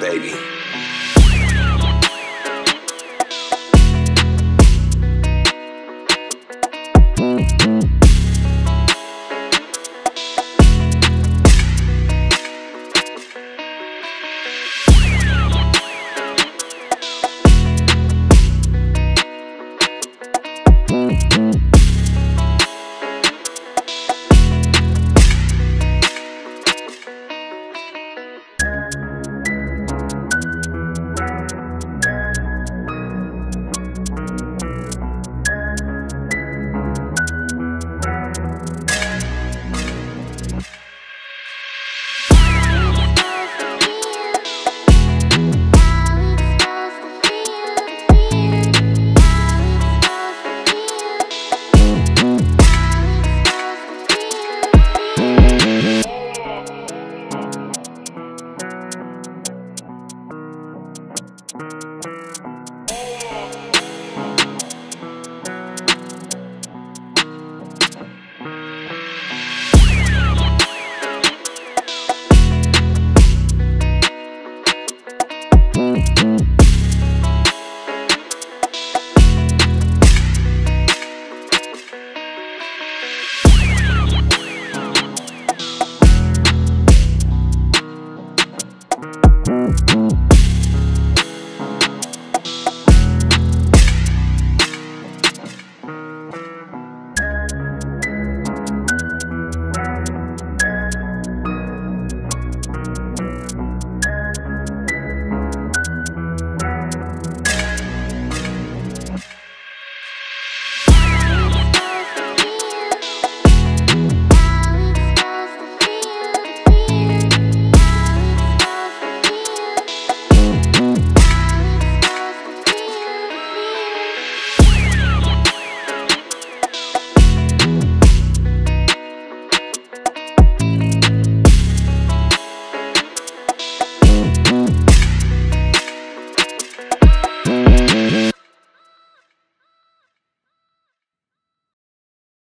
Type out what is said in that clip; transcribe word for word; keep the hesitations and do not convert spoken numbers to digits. baby.